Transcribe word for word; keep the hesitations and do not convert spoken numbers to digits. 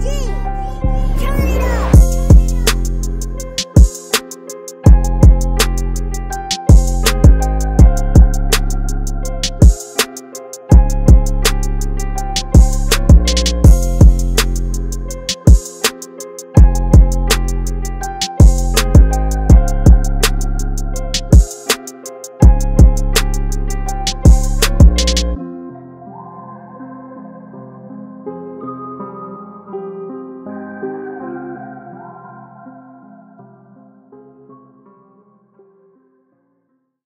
G.